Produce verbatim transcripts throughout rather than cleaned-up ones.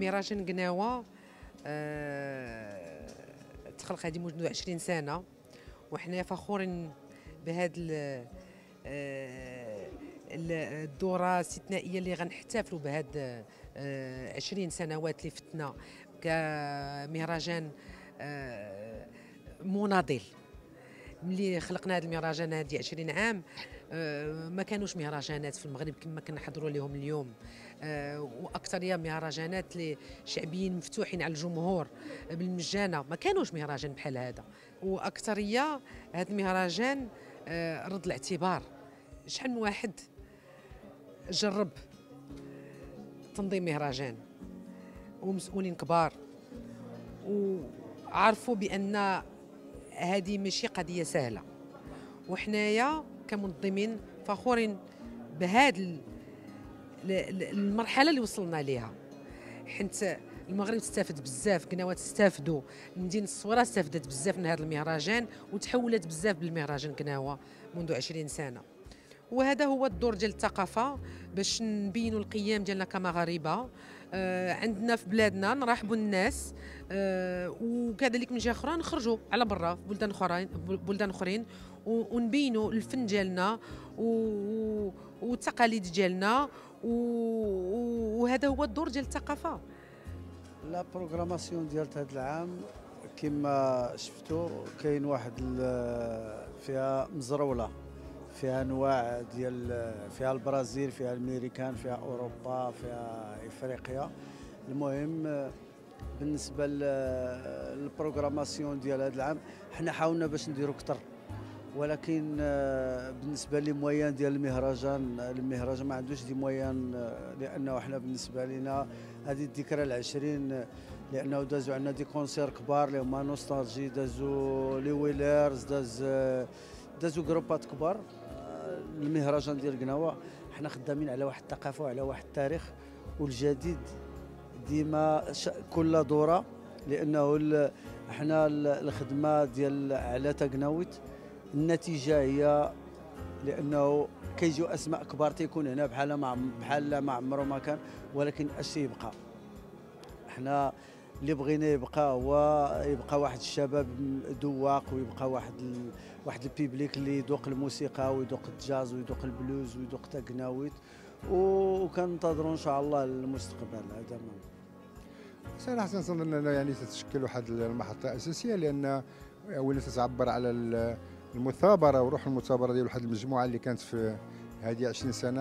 ميراجن كناوة أه تخلق هذه منذ عشرين سنه، وحنا فخورين بهذا الدوره الاستثنائيه اللي غنحتفلوا بهذا عشرين سنوات اللي فتنا كمهرجان مناضل. ملي خلقنا هذا المهرجان هذه عشرين عام ما كانوش مهرجانات في المغرب كما كنحضروا لهم اليوم، واكثريه مهرجانات اللي شعبيين مفتوحين على الجمهور بالمجانه، ما كانوش مهرجان بحال هذا. واكثريه هذا المهرجان رد الاعتبار، شحال من واحد جرب تنظيم مهرجان ومسؤولين كبار وعرفوا بان هذه ماشي قضيه سهله، وحنايا كمنظمين فخورين بهذه المرحله اللي وصلنا ليها، حيت المغرب استفد بزاف، كناوة استافدوا، مدينه الصويره استفدت بزاف من هذا المهرجان وتحولت بزاف بالمهرجان كناوة منذ عشرين سنه. وهذا هو الدور ديال الثقافه باش نبينوا القيم ديالنا كمغاربه آه عندنا في بلادنا، نرحبوا الناس آه وكذلك من جهه اخرى نخرجوا على برا في بلدان اخرين بلدان اخرين ونبينوا الفن ديالنا والتقاليد ديالنا، وهذا هو الدور ديال الثقافه. لا بروغراماسيون ديال هذا العام كما شفتوا كاين واحد فيها مزروله، فيها انواع ديال، فيها البرازيل، فيها الامريكان، فيها اوروبا، فيها افريقيا. المهم بالنسبه للبروغراماسيون ديال هذا العام حنا حاولنا باش نديرو كثر، ولكن بالنسبه لي مويان ديال المهرجان المهرجان ما عندوش دي مويان، لانه احنا بالنسبه لنا هذه الذكرى العشرين، لانه دازوا عندنا دي كونسير كبار اللي هما نوستالجي، دازوا لي ويلرز، داز دازو جروبات كبار. المهرجان ديال كناوة حنا خدامين على واحد الثقافه وعلى واحد التاريخ، والجديد ديما كل دوره، لانه حنا الخدمه ديال على تكناوت النتيجه هي، لانه كيجيو اسماء كبار تيكون هنا بحال ما بحال ما عمرو ما كان، ولكن الشيء يبقى. حنا اللي بغينا يبقى هو يبقى واحد الشباب ذواق، ويبقى واحد ال... واحد البيبليك اللي يذوق الموسيقى ويذوق الجاز ويذوق البلوز ويذوق تاكناويت، وكنتظروا ان شاء الله المستقبل. هذا صراحه نظن اننا يعني تتشكل واحد المحطه اساسيه، لان اولا تتعبر على المثابره وروح المثابره ديال واحد المجموعه اللي كانت في هذه عشرين سنه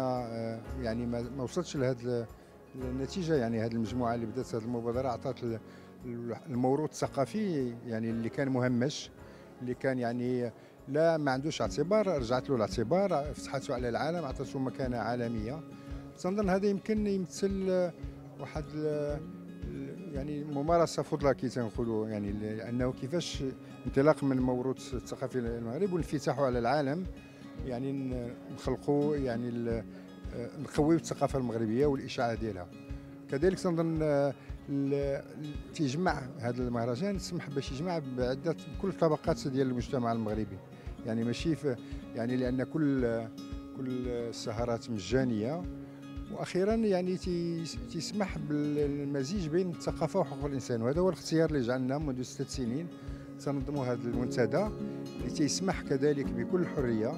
يعني ما وصلتش لهذا النتيجه. يعني هذه المجموعه اللي بدات هذه المبادره عطات الموروث الثقافي يعني اللي كان مهمش، اللي كان يعني لا ما عندوش اعتبار، رجعت له الاعتبار، فتحته على العالم، عطاته مكانه عالميه. تنظن هذا يمكن يمثل واحد يعني ممارسه فضله كي تنقولوا، يعني لانه كيفاش انطلاق من الموروث الثقافي المغرب وانفتاحه على العالم، يعني نخلقوا يعني نقويو الثقافه المغربيه والاشاعه ديالها. كذلك تنظن تجمع هذا المهرجان تسمح باش يجمع بعده كل الطبقات ديال المجتمع المغربي، يعني ماشي يعني لان كل كل السهرات مجانيه. واخيرا يعني تسمح بالمزيج بين الثقافه وحقوق الانسان، وهذا هو الاختيار اللي جعلنا منذ ست سنين تنظموا هذا المنتدى اللي تيسمح كذلك بكل حريه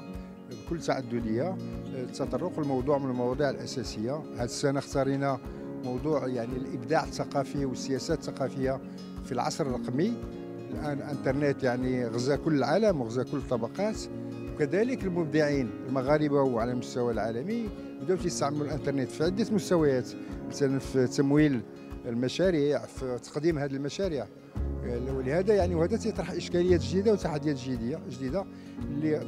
بكل تعدديه التطرق لموضوع من المواضيع الاساسيه. هذه السنه اختارينا موضوع يعني الابداع الثقافي والسياسات الثقافيه في العصر الرقمي، الان الانترنت يعني غزا كل العالم وغزا كل الطبقات، وكذلك المبدعين المغاربه وعلى المستوى العالمي بداو يستعملوا الانترنت في عده مستويات، مثلا في تمويل المشاريع، في تقديم هذه المشاريع. ولهذا يعني وهذا تيطرح اشكاليات جديده وتحديات جديده جديده اللي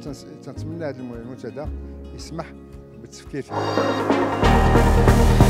تنتمنى هذا المنتدى يسمح بالتفكير فيها.